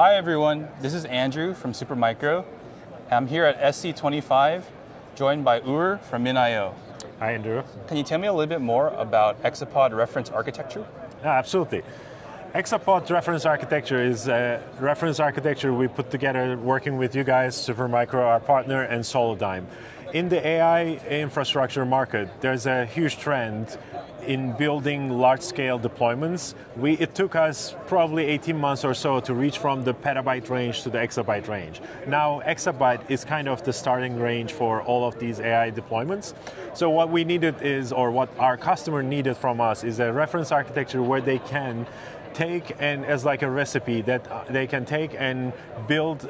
Hi everyone, this is Andrew from Supermicro. I'm here at SC25, joined by Ugur from MinIO. Hi Andrew. Can you tell me a little bit more about Exapod reference architecture? Yeah, absolutely. Exapod reference architecture is a reference architecture we put together working with you guys, Supermicro, our partner, and Solidigm. In the AI infrastructure market, there's a huge trend in building large-scale deployments. It took us probably 18 months or so to reach from the petabyte range to the exabyte range. Now, exabyte is kind of the starting range for all of these AI deployments. So what we needed is, or what our customer needed from us, is a reference architecture where they can take and as like a recipe that they can take and build,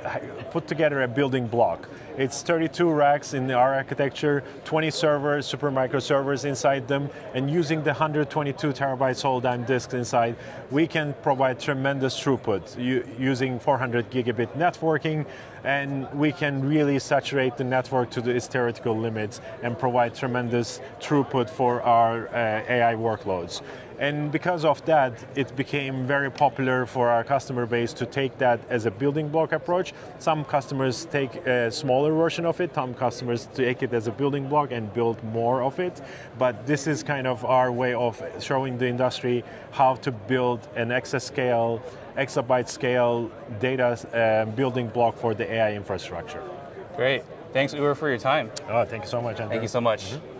put together a building block. It's 32 racks in our architecture, 20 servers, Supermicro servers inside them, and using the 122 terabyte Solidigm disks inside, we can provide tremendous throughput using 400 gigabit networking, and we can really saturate the network to its theoretical limits and provide tremendous throughput for our AI workloads. And because of that, it became very popular for our customer base to take that as a building block approach. Some customers take a smaller version of it, some customers take it as a building block and build more of it. But this is kind of our way of showing the industry how to build an exabyte scale data building block for the AI infrastructure. Great. Thanks, Ugur, for your time. Oh, thank you so much, Andrew. Thank you so much. Mm-hmm.